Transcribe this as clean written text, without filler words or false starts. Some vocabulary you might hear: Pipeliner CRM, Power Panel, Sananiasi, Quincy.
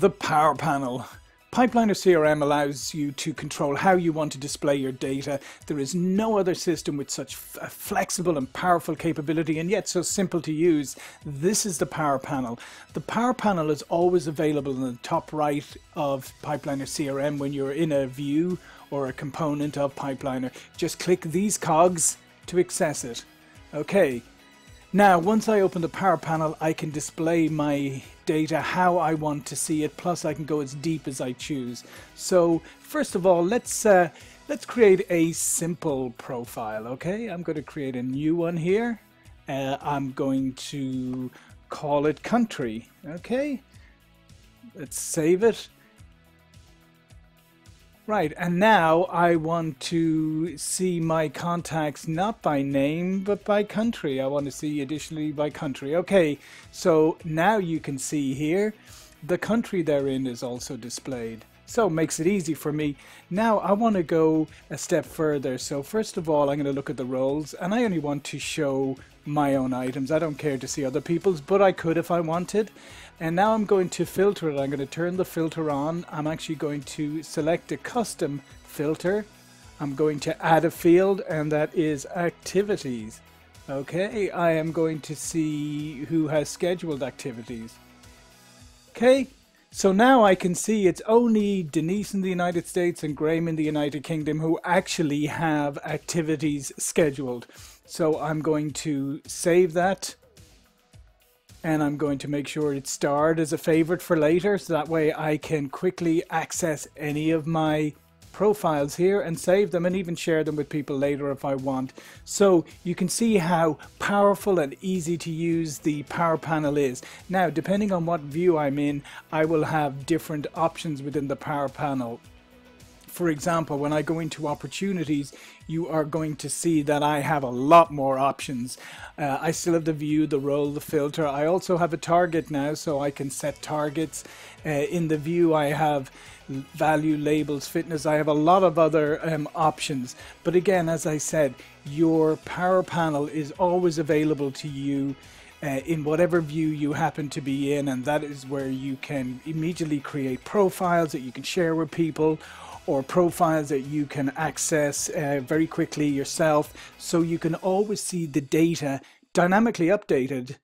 The Power Panel. Pipeliner CRM allows you to control how you want to display your data. There is no other system with such a flexible and powerful capability, and yet so simple to use. This is the Power Panel. The Power Panel is always available in the top right of Pipeliner CRM when you're in a view or a component of Pipeliner. Just click these cogs to access it. Okay. Now, once I open the Power Panel, I can display my data how I want to see it, plus I can go as deep as I choose. So, first of all, let's create a simple profile, okay? I'm going to create a new one here. I'm going to call it Country, okay? Let's save it. Right, and now I want to see my contacts not by name but by country. I want to see additionally by country. Okay, so now you can see here the country they're in is also displayed. So it makes it easy for me. Now I want to go a step further. So first of all, I'm going to look at the roles, and I only want to show my own items. I don't care to see other people's, but I could if I wanted. And now I'm going to filter it. I'm going to turn the filter on. I'm actually going to select a custom filter. I'm going to add a field, and that is activities. Okay, I am going to see who has scheduled activities. Okay. So now I can see it's only Denise in the United States and Graham in the United Kingdom who actually have activities scheduled. So I'm going to save that, and I'm going to make sure it's starred as a favorite for later, so that way I can quickly access any of my profiles here and save them and even share them with people later if I want. So you can see how powerful and easy to use the Power Panel is. Now, depending on what view I'm in, I will have different options within the Power Panel. For example, when I go into opportunities, you are going to see that I have a lot more options. I still have the view, the role, the filter. I also have a target now, so I can set targets. In the view, I have value, labels, fitness. I have a lot of other options. But again, as I said, your Power Panel is always available to you in whatever view you happen to be in, and that is where you can immediately create profiles that you can share with people, or profiles that you can access very quickly yourself, so you can always see the data dynamically updated